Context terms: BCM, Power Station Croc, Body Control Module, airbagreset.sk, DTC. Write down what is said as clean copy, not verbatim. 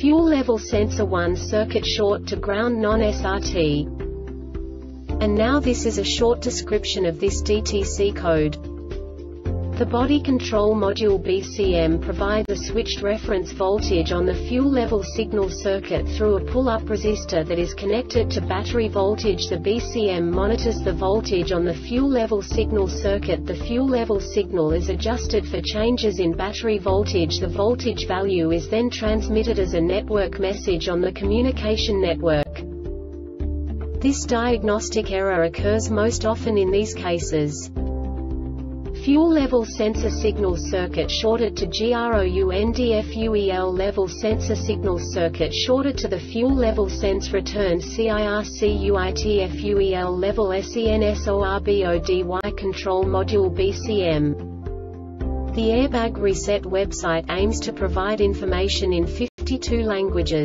fuel level sensor 1 circuit short to ground non-SRT. And now this is a short description of this DTC code. The body control module BCM provides a switched reference voltage on the fuel level signal circuit through a pull-up resistor that is connected to battery voltage. The BCM monitors the voltage on the fuel level signal circuit. The fuel level signal is adjusted for changes in battery voltage. The voltage value is then transmitted as a network message on the communication network. This diagnostic error occurs most often in these cases. Fuel level sensor signal circuit shorted to ground fuel level sensor signal circuit shorted to the fuel level sense return CIRCUITFUEL level SENSORBODY control module BCM. The Airbag Reset website aims to provide information in 52 languages.